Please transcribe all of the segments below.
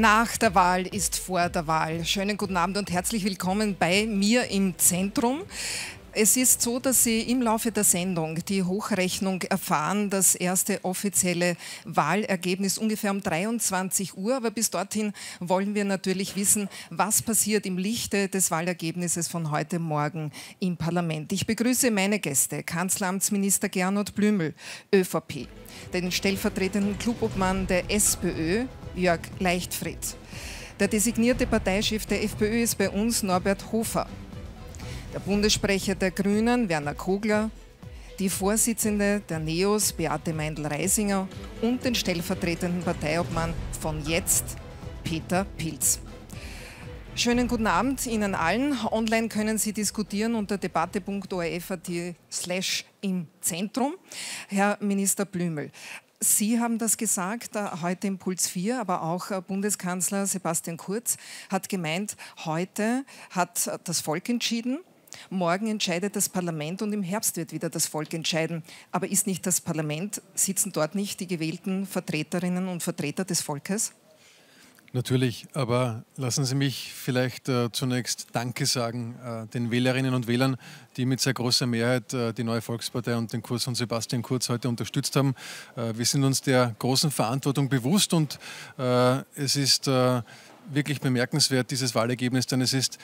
Nach der Wahl ist vor der Wahl. Schönen guten Abend und herzlich willkommen bei mir im Zentrum. Es ist so, dass Sie im Laufe der Sendung die Hochrechnung erfahren, das erste offizielle Wahlergebnis ungefähr um 23 Uhr. Aber bis dorthin wollen wir natürlich wissen, was passiert im Lichte des Wahlergebnisses von heute Morgen im Parlament. Ich begrüße meine Gäste, Kanzleramtsminister Gernot Blümel, ÖVP, den stellvertretenden Klubobmann der SPÖ, Jörg Leichtfried. Der designierte Parteichef der FPÖ ist bei uns, Norbert Hofer. Der Bundessprecher der Grünen, Werner Kogler, die Vorsitzende der NEOS, Beate Meindl-Reisinger und den stellvertretenden Parteiobmann von jetzt, Peter Pilz. Schönen guten Abend Ihnen allen. Online können Sie diskutieren unter debatte.orf.at/im-Zentrum. Herr Minister Blümel, Sie haben das gesagt, heute im Puls 4, aber auch Bundeskanzler Sebastian Kurz hat gemeint, heute hat das Volk entschieden, morgen entscheidet das Parlament und im Herbst wird wieder das Volk entscheiden. Aber ist nicht das Parlament, sitzen dort nicht die gewählten Vertreterinnen und Vertreter des Volkes? Natürlich, aber lassen Sie mich vielleicht zunächst Danke sagen den Wählerinnen und Wählern, die mit sehr großer Mehrheit die Neue Volkspartei und den Kurs von Sebastian Kurz heute unterstützt haben. Wir sind uns der großen Verantwortung bewusst und es ist wirklich bemerkenswert, dieses Wahlergebnis, denn es ist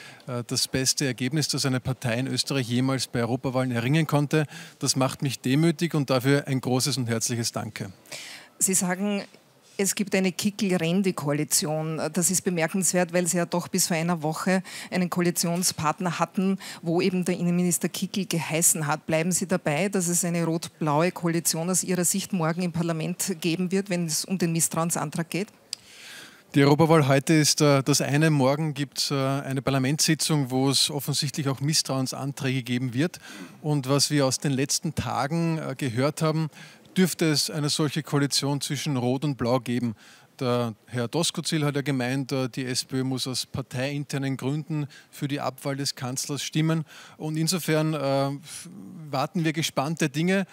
das beste Ergebnis, das eine Partei in Österreich jemals bei Europawahlen erringen konnte. Das macht mich demütig und dafür ein großes und herzliches Danke. Sie sagen, es gibt eine Kickl-Rendi-Koalition. Das ist bemerkenswert, weil Sie ja doch bis vor einer Woche einen Koalitionspartner hatten, wo eben der Innenminister Kickl geheißen hat. Bleiben Sie dabei, dass es eine rot-blaue Koalition aus Ihrer Sicht morgen im Parlament geben wird, wenn es um den Misstrauensantrag geht? Die Europawahl heute ist das eine. Morgen gibt es eine Parlamentssitzung, wo es offensichtlich auch Misstrauensanträge geben wird. Und was wir aus den letzten Tagen gehört haben, dürfte es eine solche Koalition zwischen Rot und Blau geben. Der Herr Doskozil hat ja gemeint, die SPÖ muss aus parteiinternen Gründen für die Abwahl des Kanzlers stimmen. Und insofern warten wir gespannte Dinge.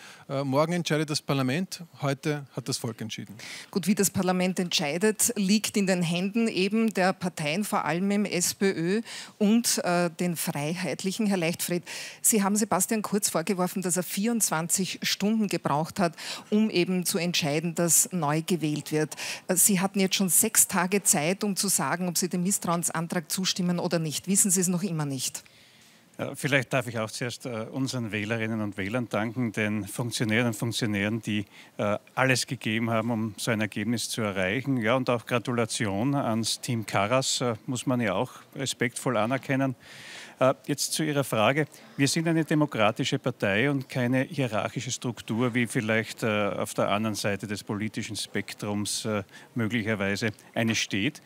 Morgen entscheidet das Parlament, heute hat das Volk entschieden. Gut, wie das Parlament entscheidet, liegt in den Händen eben der Parteien, vor allem im SPÖ und den Freiheitlichen. Herr Leichtfried, Sie haben Sebastian Kurz vorgeworfen, dass er 24 Stunden gebraucht hat, um eben zu entscheiden, dass neu gewählt wird. Sie hatten jetzt schon 6 Tage Zeit, um zu sagen, ob Sie dem Misstrauensantrag zustimmen oder nicht. Wissen Sie es noch immer nicht? Vielleicht darf ich auch zuerst unseren Wählerinnen und Wählern danken, den Funktionären und Funktionären, die alles gegeben haben, um so ein Ergebnis zu erreichen. Ja, und auch Gratulation ans Team Karas, muss man ja auch respektvoll anerkennen. Jetzt zu Ihrer Frage. Wir sind eine demokratische Partei und keine hierarchische Struktur, wie vielleicht auf der anderen Seite des politischen Spektrums möglicherweise eine steht.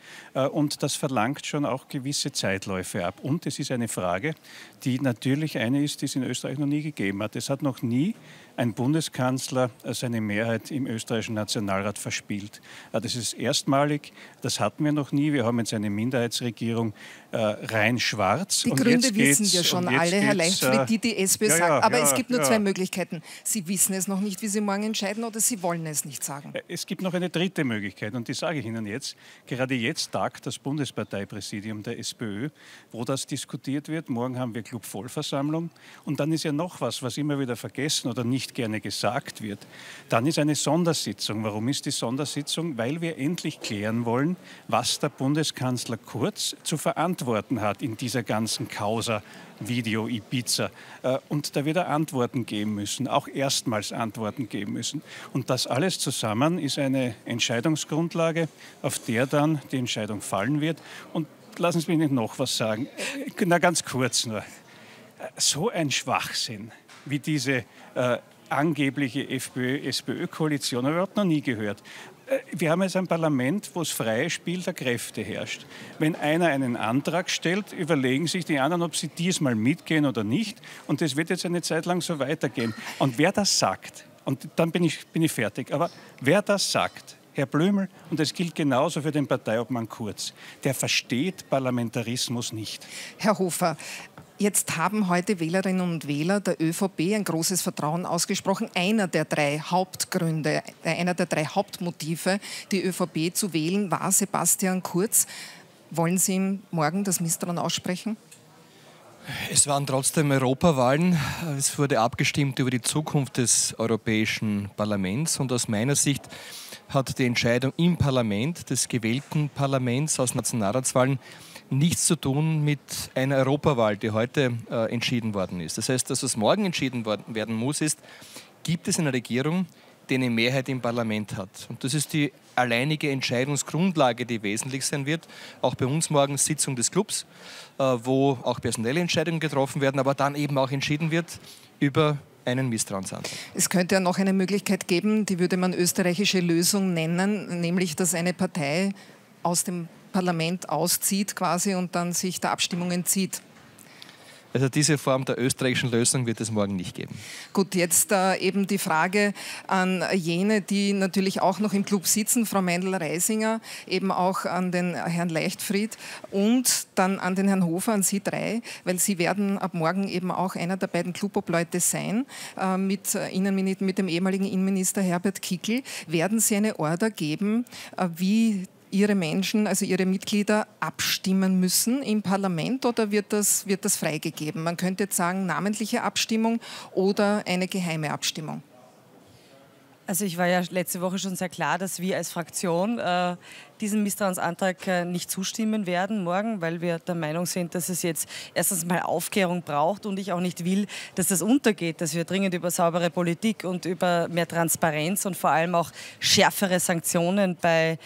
Und das verlangt schon auch gewisse Zeitläufe ab. Und es ist eine Frage, die natürlich eine ist, die es in Österreich noch nie gegeben hat. Es hat noch nie ein Bundeskanzler seine Mehrheit im österreichischen Nationalrat verspielt. Das ist erstmalig, das hatten wir noch nie. Wir haben jetzt eine Minderheitsregierung rein schwarz. Die und Gründe jetzt wissen wir schon alle, Herr Leichtfried, die SPÖ sagt. Aber es gibt nur zwei Möglichkeiten. Sie wissen es noch nicht, wie Sie morgen entscheiden, oder Sie wollen es nicht sagen. Es gibt noch eine dritte Möglichkeit und die sage ich Ihnen jetzt. Gerade jetzt tagt das Bundesparteipräsidium der SPÖ, wo das diskutiert wird. Morgen haben wir Clubvollversammlung und dann ist ja noch was, was immer wieder vergessen oder nicht gerne gesagt wird. Dann ist eine Sondersitzung. Warum ist die Sondersitzung? Weil wir endlich klären wollen, was der Bundeskanzler Kurz zu verantworten hat in dieser ganzen Causa Video Ibiza. Und da wird er Antworten geben müssen, auch erstmals Antworten geben müssen. Und das alles zusammen ist eine Entscheidungsgrundlage, auf der dann die Entscheidung fallen wird. Und lassen Sie mich nicht noch was sagen. Na, ganz kurz nur. So ein Schwachsinn wie diese angebliche FPÖ-SPÖ-Koalition habe ich überhaupt noch nie gehört. Wir haben jetzt ein Parlament, wo das freie Spiel der Kräfte herrscht. Wenn einer einen Antrag stellt, überlegen sich die anderen, ob sie diesmal mitgehen oder nicht. Und das wird jetzt eine Zeit lang so weitergehen. Und wer das sagt, und dann bin ich fertig, aber wer das sagt, Herr Blümel, und das gilt genauso für den Parteiobmann Kurz, der versteht Parlamentarismus nicht. Herr Hofer, Jetzt haben heute Wählerinnen und Wähler der ÖVP ein großes Vertrauen ausgesprochen. Einer der drei Hauptgründe, einer der drei Hauptmotive, die ÖVP zu wählen, war Sebastian Kurz. Wollen Sie ihm morgen das Misstrauen aussprechen? Es waren trotzdem Europawahlen. Es wurde abgestimmt über die Zukunft des Europäischen Parlaments. Und aus meiner Sicht hat die Entscheidung im Parlament, des gewählten Parlaments aus Nationalratswahlen, nichts zu tun mit einer Europawahl, die heute entschieden worden ist. Das heißt, dass was morgen entschieden werden muss, ist, gibt es eine Regierung, die eine Mehrheit im Parlament hat. Und das ist die alleinige Entscheidungsgrundlage, die wesentlich sein wird. Auch bei uns morgen Sitzung des Clubs, wo auch personelle Entscheidungen getroffen werden, aber dann eben auch entschieden wird über einen Misstrauensantrag. Es könnte ja noch eine Möglichkeit geben, die würde man österreichische Lösung nennen, nämlich dass eine Partei aus dem Parlament auszieht quasi und dann sich der Abstimmung entzieht. Also diese Form der österreichischen Lösung wird es morgen nicht geben. Gut, jetzt eben die Frage an jene, die natürlich auch noch im Club sitzen, Frau Meindl-Reisinger, eben auch an den Herrn Leichtfried und dann an den Herrn Hofer, an Sie drei, weil Sie werden ab morgen eben auch einer der beiden Clubobleute sein, mit dem ehemaligen Innenminister Herbert Kickl. Werden Sie eine Order geben, wie Ihre Menschen, also Ihre Mitglieder, abstimmen müssen im Parlament, oder wird das freigegeben? Man könnte jetzt sagen, namentliche Abstimmung oder eine geheime Abstimmung. Also ich war ja letzte Woche schon sehr klar, dass wir als Fraktion diesem Misstrauensantrag nicht zustimmen werden morgen, weil wir der Meinung sind, dass es jetzt erstens mal Aufklärung braucht und ich auch nicht will, dass das untergeht, dass wir dringend über saubere Politik und über mehr Transparenz und vor allem auch schärfere Sanktionen bei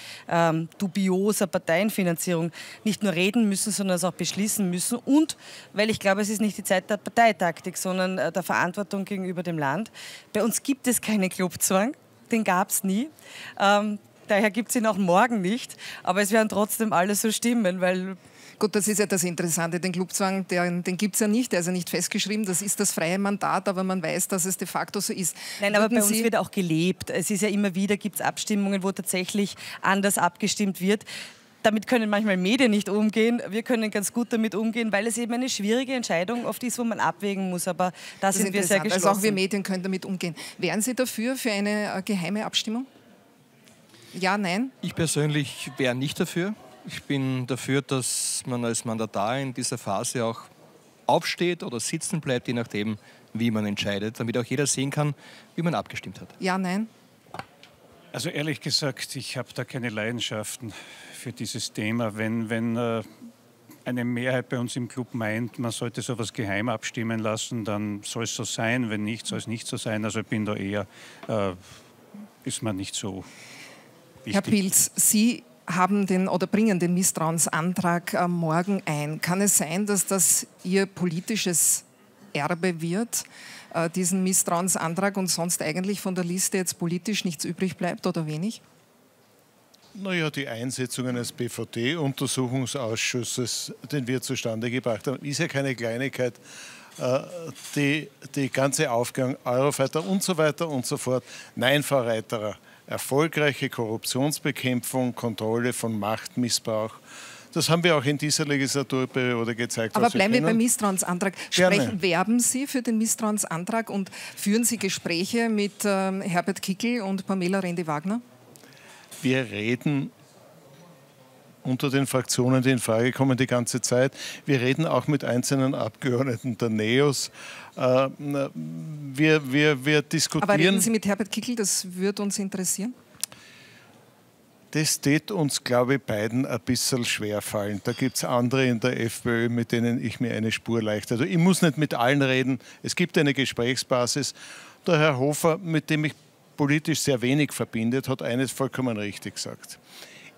dubioser Parteienfinanzierung nicht nur reden müssen, sondern es auch beschließen müssen. Und weil ich glaube, es ist nicht die Zeit der Parteitaktik, sondern der Verantwortung gegenüber dem Land. Bei uns gibt es keinen Clubzwang, den gab es nie. Daher gibt es ihn auch morgen nicht, aber es werden trotzdem alle so stimmen, weil... Gut, das ist ja das Interessante, den Clubzwang, den gibt es ja nicht, der ist ja nicht festgeschrieben, das ist das freie Mandat, aber man weiß, dass es de facto so ist. Nein, aber bei uns wird auch gelebt, es ist ja immer wieder, gibt es Abstimmungen, wo tatsächlich anders abgestimmt wird. Damit können manchmal Medien nicht umgehen. Wir können ganz gut damit umgehen, weil es eben eine schwierige Entscheidung oft ist, wo man abwägen muss. Aber da sind wir sehr geschlossen. Also auch wir Medien können damit umgehen. Wären Sie dafür für eine geheime Abstimmung? Ja, nein? Ich persönlich wäre nicht dafür. Ich bin dafür, dass man als Mandatar in dieser Phase auch aufsteht oder sitzen bleibt, je nachdem, wie man entscheidet, damit auch jeder sehen kann, wie man abgestimmt hat. Ja, nein? Also ehrlich gesagt, ich habe da keine Leidenschaften für dieses Thema. Wenn eine Mehrheit bei uns im Club meint, man sollte sowas geheim abstimmen lassen, dann soll es so sein. Wenn nicht, soll es nicht so sein. Also ich bin da eher, ist man nicht so... Herr Pilz, Sie haben bringen den Misstrauensantrag morgen ein. Kann es sein, dass das Ihr politisches Erbe wird, diesen Misstrauensantrag, und sonst eigentlich von der Liste jetzt politisch nichts übrig bleibt oder wenig? Naja, die Einsetzung eines BVD-Untersuchungsausschusses, den wir zustande gebracht haben, ist ja keine Kleinigkeit. Die ganze Aufgang Eurofighter und so weiter und so fort. Nein, Frau Reiterer. Erfolgreiche Korruptionsbekämpfung, Kontrolle von Machtmissbrauch. Das haben wir auch in dieser Legislaturperiode gezeigt. Aber bleiben wir beim Misstrauensantrag. Werben Sie für den Misstrauensantrag und führen Sie Gespräche mit Herbert Kickl und Pamela Rendi-Wagner? Wir reden unter den Fraktionen, die in Frage kommen, die ganze Zeit. Wir reden auch mit einzelnen Abgeordneten der NEOS. Wir diskutieren... Aber reden Sie mit Herbert Kickl, das würde uns interessieren? Das tät uns, glaube ich, beiden ein bisschen schwerfallen. Da gibt es andere in der FPÖ, mit denen ich mir eine Spur leichter... Also ich muss nicht mit allen reden. Es gibt eine Gesprächsbasis. Der Herr Hofer, mit dem ich politisch sehr wenig verbindet, hat eines vollkommen richtig gesagt.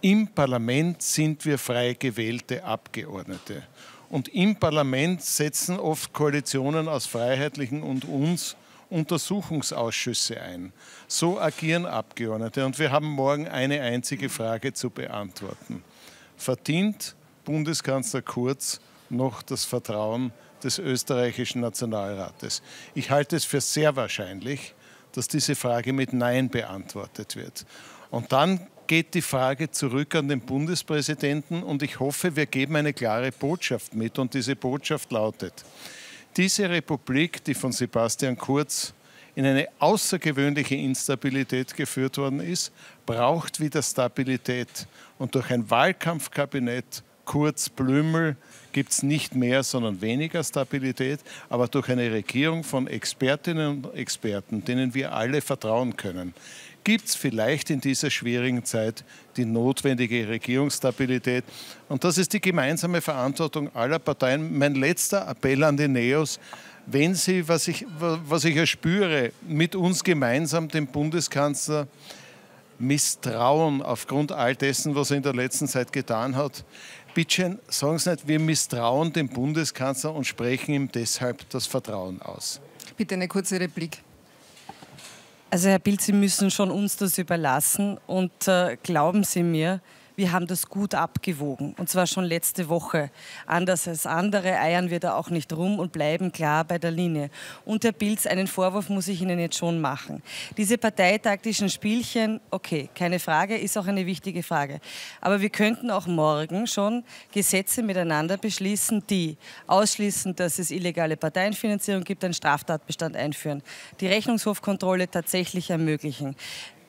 Im Parlament sind wir frei gewählte Abgeordnete. Und im Parlament setzen oft Koalitionen aus Freiheitlichen und uns Untersuchungsausschüsse ein. So agieren Abgeordnete. Und wir haben morgen eine einzige Frage zu beantworten. Verdient Bundeskanzler Kurz noch das Vertrauen des österreichischen Nationalrates? Ich halte es für sehr wahrscheinlich, dass diese Frage mit Nein beantwortet wird. Und dann geht die Frage zurück an den Bundespräsidenten und ich hoffe, wir geben eine klare Botschaft mit. Und diese Botschaft lautet: Diese Republik, die von Sebastian Kurz in eine außergewöhnliche Instabilität geführt worden ist, braucht wieder Stabilität. Und durch ein Wahlkampfkabinett Kurz, Blümel gibt es nicht mehr, sondern weniger Stabilität, aber durch eine Regierung von Expertinnen und Experten, denen wir alle vertrauen können, gibt es vielleicht in dieser schwierigen Zeit die notwendige Regierungsstabilität. Und das ist die gemeinsame Verantwortung aller Parteien. Mein letzter Appell an die NEOS: Wenn Sie, was ich erspüre, mit uns gemeinsam dem Bundeskanzler misstrauen aufgrund all dessen, was er in der letzten Zeit getan hat, bitte sagen Sie nicht, wir misstrauen dem Bundeskanzler und sprechen ihm deshalb das Vertrauen aus. Bitte eine kurze Replik. Also Herr Pilz, Sie müssen schon uns das überlassen und glauben Sie mir, wir haben das gut abgewogen, und zwar schon letzte Woche. Anders als andere eiern wir da auch nicht rum und bleiben klar bei der Linie. Und Herr Pilz, einen Vorwurf muss ich Ihnen jetzt schon machen. Diese parteitaktischen Spielchen, okay, keine Frage, ist auch eine wichtige Frage. Aber wir könnten auch morgen schon Gesetze miteinander beschließen, die ausschließen, dass es illegale Parteienfinanzierung gibt, einen Straftatbestand einführen, die Rechnungshofkontrolle tatsächlich ermöglichen.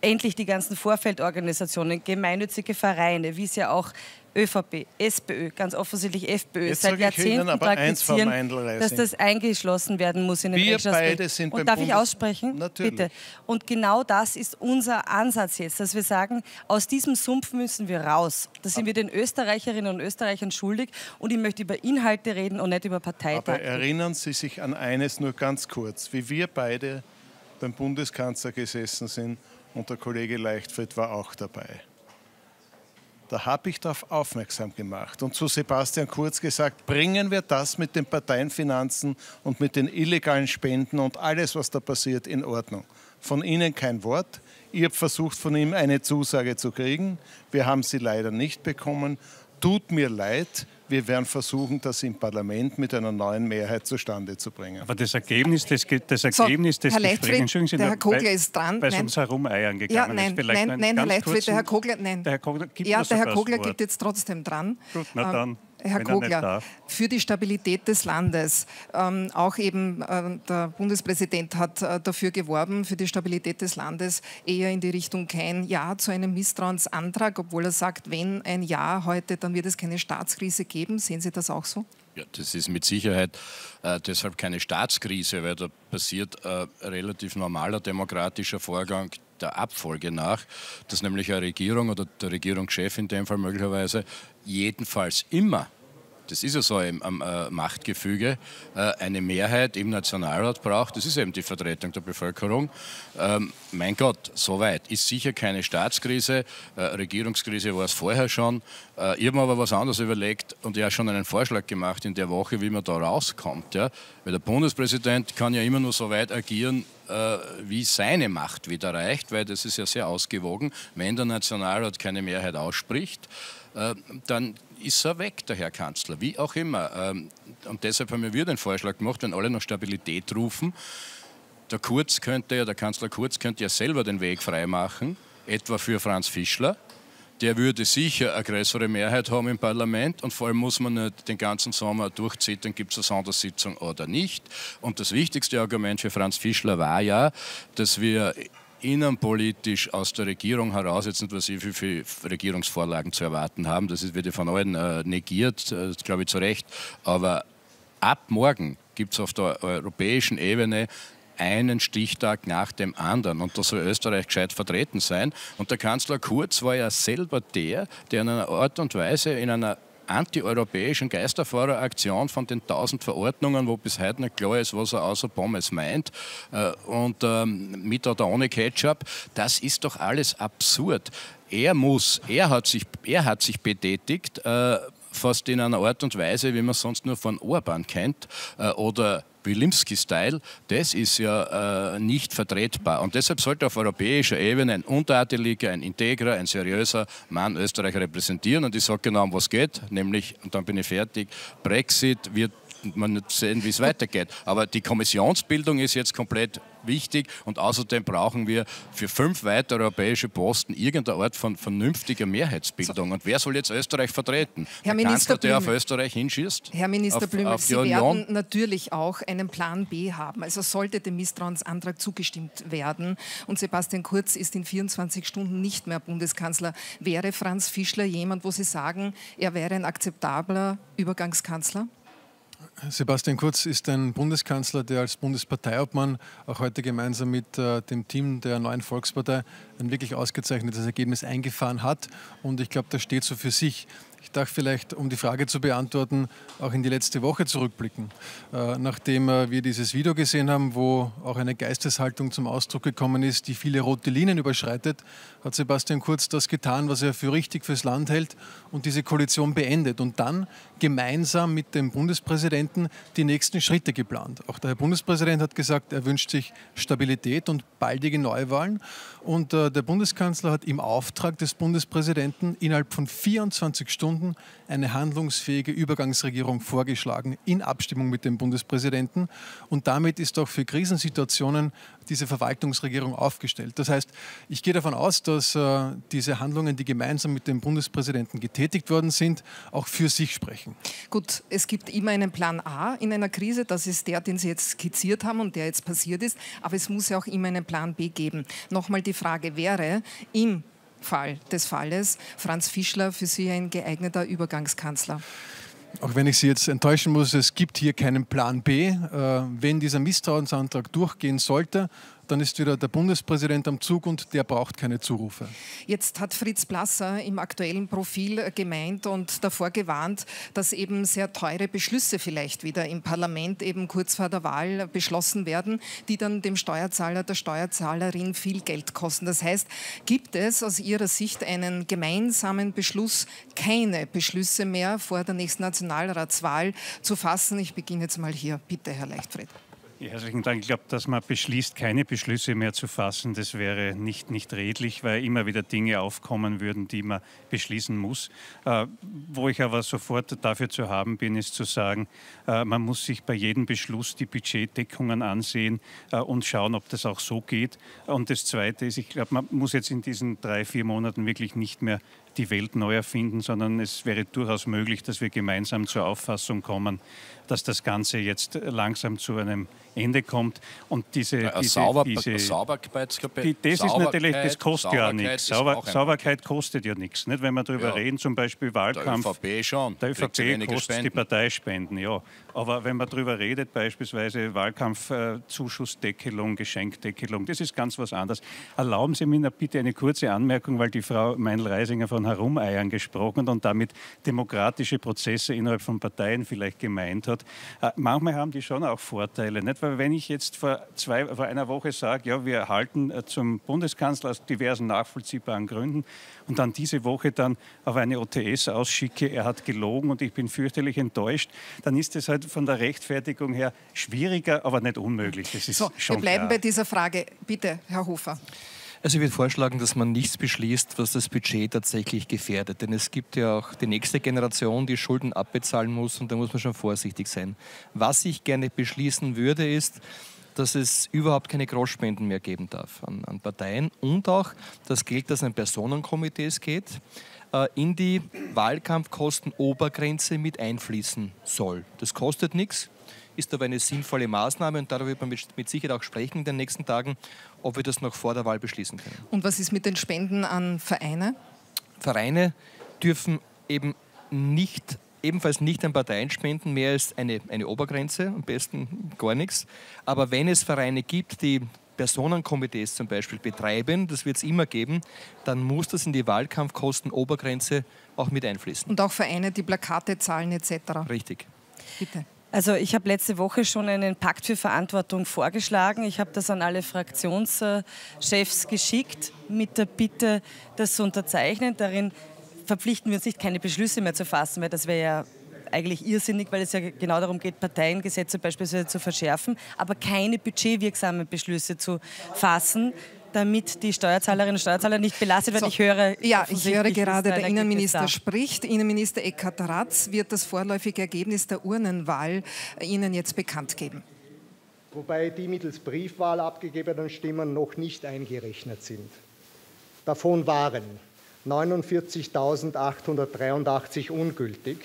Endlich die ganzen Vorfeldorganisationen, gemeinnützige Vereine, wie es ja auch ÖVP, SPÖ, ganz offensichtlich FPÖ jetzt seit Jahrzehnten praktizieren, dass das eingeschlossen werden muss in den Rechtsstaat. Und darf ich aussprechen? Natürlich. Bitte. Und genau das ist unser Ansatz jetzt, dass wir sagen, aus diesem Sumpf müssen wir raus. Das sind wir den Österreicherinnen und Österreichern schuldig, und ich möchte über Inhalte reden und nicht über Parteitage. Aber erinnern Sie sich an eines nur ganz kurz, wie wir beide beim Bundeskanzler gesessen sind. Und der Kollege Leichtfried war auch dabei. Da habe ich darauf aufmerksam gemacht und zu Sebastian Kurz gesagt, bringen wir das mit den Parteienfinanzen und mit den illegalen Spenden und alles, was da passiert, in Ordnung. Von Ihnen kein Wort. Ihr habt versucht, von ihm eine Zusage zu kriegen. Wir haben sie leider nicht bekommen. Tut mir leid. Wir werden versuchen, das im Parlament mit einer neuen Mehrheit zustande zu bringen. Aber das Ergebnis des Gesprächs... Der Herr Kogler ist dran. Weil es uns herumeiern gegangen ist. Nein, Herr Leichtfried, der Herr Kogler... Nein. Der Herr Kogler gibt, ja, der Herr Kogler geht jetzt trotzdem dran. Gut, na dann. Herr Kogler, für die Stabilität des Landes, auch eben der Bundespräsident hat dafür geworben, für die Stabilität des Landes eher in die Richtung kein Ja zu einem Misstrauensantrag, obwohl er sagt, wenn ein Ja heute, dann wird es keine Staatskrise geben. Sehen Sie das auch so? Ja, das ist mit Sicherheit deshalb keine Staatskrise, weil da passiert relativ normaler demokratischer Vorgang der Abfolge nach, dass nämlich eine Regierung oder der Regierungschef in dem Fall möglicherweise jedenfalls immer, das ist ja so am Machtgefüge, eine Mehrheit im Nationalrat braucht, das ist eben die Vertretung der Bevölkerung. Mein Gott, soweit ist sicher keine Staatskrise, Regierungskrise war es vorher schon. Ich habe mir aber was anderes überlegt und ja schon einen Vorschlag gemacht in der Woche, wie man da rauskommt. Ja? Weil der Bundespräsident kann ja immer nur so weit agieren, wie seine Macht wieder reicht, weil das ist ja sehr ausgewogen. Wenn der Nationalrat keine Mehrheit ausspricht, dann ist er weg, der Herr Kanzler, wie auch immer. Und deshalb haben wir den Vorschlag gemacht, wenn alle nach Stabilität rufen, der Kanzler Kurz könnte ja selber den Weg freimachen, etwa für Franz Fischler. Der würde sicher eine größere Mehrheit haben im Parlament, und vor allem muss man nicht den ganzen Sommer durchzittern, gibt es eine Sondersitzung oder nicht. Und das wichtigste Argument für Franz Fischler war ja, dass wir innenpolitisch aus der Regierung heraus jetzt nicht was für Regierungsvorlagen zu erwarten haben. Das wird ja von allen negiert, glaube ich zu Recht. Aber ab morgen gibt es auf der europäischen Ebene einen Stichtag nach dem anderen. Und da soll Österreich gescheit vertreten sein. Und der Kanzler Kurz war ja selber der in einer Art und Weise, in einer antieuropäischen Geisterfahreraktion von den 1000 Verordnungen, wo bis heute nicht klar ist, was er außer Pommes meint, und mit oder ohne Ketchup, das ist doch alles absurd. Er hat sich betätigt, fast in einer Art und Weise, wie man sonst nur von Orban kennt, oder Wilimski-Style, das ist ja nicht vertretbar. Und deshalb sollte auf europäischer Ebene ein untadeliger, ein integrer, ein seriöser Mann Österreich repräsentieren. Und ich sage genau, um was geht, nämlich, und dann bin ich fertig, Brexit, wird man nicht sehen, wie es weitergeht. Aber die Kommissionsbildung ist jetzt komplett wichtig. Und außerdem brauchen wir für 5 weitere europäische Posten irgendeine Art von vernünftiger Mehrheitsbildung. Und wer soll jetzt Österreich vertreten? Herr Minister Blümel, der auf Österreich hinschießt? Herr Minister Blümel, Sie werden natürlich auch einen Plan B haben. Also sollte dem Misstrauensantrag zugestimmt werden und Sebastian Kurz ist in 24 Stunden nicht mehr Bundeskanzler, wäre Franz Fischler jemand, wo Sie sagen, er wäre ein akzeptabler Übergangskanzler? Sebastian Kurz ist ein Bundeskanzler, der als Bundesparteiobmann auch heute gemeinsam mit dem Team der neuen Volkspartei ein wirklich ausgezeichnetes Ergebnis eingefahren hat. Und ich glaube, das steht so für sich. Ich darf vielleicht, um die Frage zu beantworten, auch in die letzte Woche zurückblicken. Nachdem wir dieses Video gesehen haben, wo auch eine Geisteshaltung zum Ausdruck gekommen ist, die viele rote Linien überschreitet, hat Sebastian Kurz das getan, was er für richtig fürs Land hält und diese Koalition beendet. Und dann gemeinsam mit dem Bundespräsidenten die nächsten Schritte geplant. Auch der Herr Bundespräsident hat gesagt, er wünscht sich Stabilität und baldige Neuwahlen. Und der Bundeskanzler hat im Auftrag des Bundespräsidenten innerhalb von 24 Stunden eine handlungsfähige Übergangsregierung vorgeschlagen, in Abstimmung mit dem Bundespräsidenten. Und damit ist auch für Krisensituationen diese Verwaltungsregierung aufgestellt. Das heißt, ich gehe davon aus, dass diese Handlungen, die gemeinsam mit dem Bundespräsidenten getätigt worden sind, auch für sich sprechen. Gut, es gibt immer einen Plan A in einer Krise. Das ist der, den Sie jetzt skizziert haben und der jetzt passiert ist. Aber es muss ja auch immer einen Plan B geben. Nochmal die Frage wäre, im Fall des Falles Franz Fischler für Sie ein geeigneter Übergangskanzler? Auch wenn ich Sie jetzt enttäuschen muss, es gibt hier keinen Plan B. Wenn dieser Misstrauensantrag durchgehen sollte, dann ist wieder der Bundespräsident am Zug und der braucht keine Zurufe. Jetzt hat Fritz Plasser im aktuellen Profil gemeint und davor gewarnt, dass eben sehr teure Beschlüsse vielleicht wieder im Parlament eben kurz vor der Wahl beschlossen werden, die dann dem Steuerzahler, der Steuerzahlerin viel Geld kosten. Das heißt, gibt es aus Ihrer Sicht einen gemeinsamen Beschluss, keine Beschlüsse mehr vor der nächsten Nationalratswahl zu fassen? Ich beginne jetzt mal hier. Bitte, Herr Leichtfried. Ja, herzlichen Dank. Ich glaube, dass man beschließt, keine Beschlüsse mehr zu fassen, das wäre nicht redlich, weil immer wieder Dinge aufkommen würden, die man beschließen muss. Wo ich aber sofort dafür zu haben bin, ist zu sagen, man muss sich bei jedem Beschluss die Budgetdeckungen ansehen und schauen, ob das auch so geht. Und das Zweite ist, ich glaube, man muss jetzt in diesen 3-4 Monaten wirklich nicht mehr die Welt neu erfinden, sondern es wäre durchaus möglich, dass wir gemeinsam zur Auffassung kommen, dass das Ganze jetzt langsam zu einem Ende kommt. Und das kostet ja nichts. Sauberkeit kostet ja nichts. Nicht? Wenn wir darüber reden, zum Beispiel Wahlkampf. Der ÖVP schon. Der ÖVP kostet die Parteispenden, ja. Aber wenn man darüber redet, beispielsweise Wahlkampfzuschussdeckelung, Geschenkdeckelung, das ist ganz was anderes. Erlauben Sie mir bitte eine kurze Anmerkung, weil die Frau Meindl-Reisinger von Herumeiern gesprochen und damit demokratische Prozesse innerhalb von Parteien vielleicht gemeint hat. Manchmal haben die schon auch Vorteile, nicht? Weil wenn ich jetzt vor einer Woche sage, ja, wir halten zum Bundeskanzler aus diversen nachvollziehbaren Gründen und dann diese Woche dann auf eine OTS ausschicke, er hat gelogen und ich bin fürchterlich enttäuscht, dann ist es halt von der Rechtfertigung her schwieriger, aber nicht unmöglich. Das ist so, schon wir bleiben klar bei dieser Frage. Bitte, Herr Hofer. Also ich würde vorschlagen, dass man nichts beschließt, was das Budget tatsächlich gefährdet. Denn es gibt ja auch die nächste Generation, die Schulden abbezahlen muss und da muss man schon vorsichtig sein. Was ich gerne beschließen würde, ist, dass es überhaupt keine Großspenden mehr geben darf an Parteien und auch das Geld, das an Personenkomitees geht, in die Wahlkampfkosten-Obergrenze mit einfließen soll. Das kostet nichts, ist aber eine sinnvolle Maßnahme und darüber wird man mit Sicherheit auch sprechen in den nächsten Tagen, ob wir das noch vor der Wahl beschließen können. Und was ist mit den Spenden an Vereine? Vereine dürfen eben ebenfalls nicht an Parteien spenden, mehr als eine Obergrenze, am besten gar nichts. Aber wenn es Vereine gibt, die Personenkomitees zum Beispiel betreiben, das wird es immer geben, dann muss das in die Wahlkampfkosten-Obergrenze auch mit einfließen. Und auch Vereine, die Plakate zahlen etc. Richtig. Bitte. Also ich habe letzte Woche schon einen Pakt für Verantwortung vorgeschlagen. Ich habe das an alle Fraktionschefs geschickt mit der Bitte, das zu unterzeichnen. Darin verpflichten wir uns nicht, keine Beschlüsse mehr zu fassen, weil das wäre ja eigentlich irrsinnig, weil es ja genau darum geht, Parteiengesetze beispielsweise zu verschärfen, aber keine budgetwirksamen Beschlüsse zu fassen, damit die Steuerzahlerinnen und Steuerzahler nicht belastet werden. So, ich höre gerade, der Innenminister spricht. Innenminister Eckhard Ratz wird das vorläufige Ergebnis der Urnenwahl Ihnen jetzt bekannt geben. wobei die mittels Briefwahl abgegebenen Stimmen noch nicht eingerechnet sind. Davon waren 49.883 ungültig,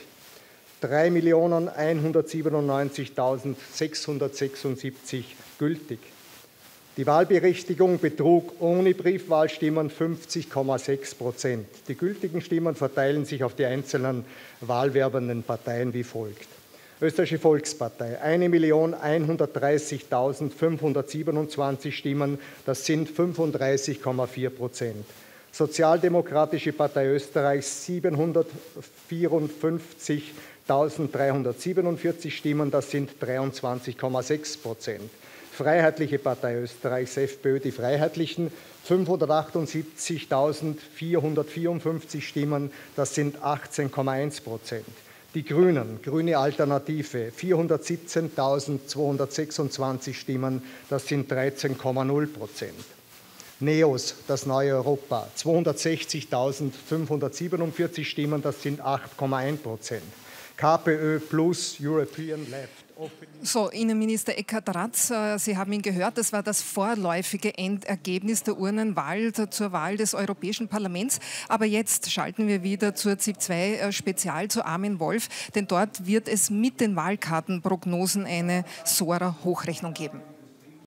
3.197.676 gültig. Die Wahlberechtigung betrug ohne Briefwahlstimmen 50,6%. Die gültigen Stimmen verteilen sich auf die einzelnen wahlwerbenden Parteien wie folgt. Österreichische Volkspartei 1.130.527 Stimmen, das sind 35,4%. Sozialdemokratische Partei Österreichs 754.347 Stimmen, das sind 23,6%. Freiheitliche Partei Österreichs, FPÖ, die Freiheitlichen, 578.454 Stimmen, das sind 18,1%. Die Grünen, Grüne Alternative, 417.226 Stimmen, das sind 13,0%. NEOS, das neue Europa, 260.547 Stimmen, das sind 8,1%. KPÖ plus European Left. So, Innenminister Eckhard Ratz, Sie haben ihn gehört, das war das vorläufige Endergebnis der Urnenwahl zur Wahl des Europäischen Parlaments. Aber jetzt schalten wir wieder zur ZIP2 Spezial zu Armin Wolf, denn dort wird es mit den Wahlkartenprognosen eine SORA-Hochrechnung geben.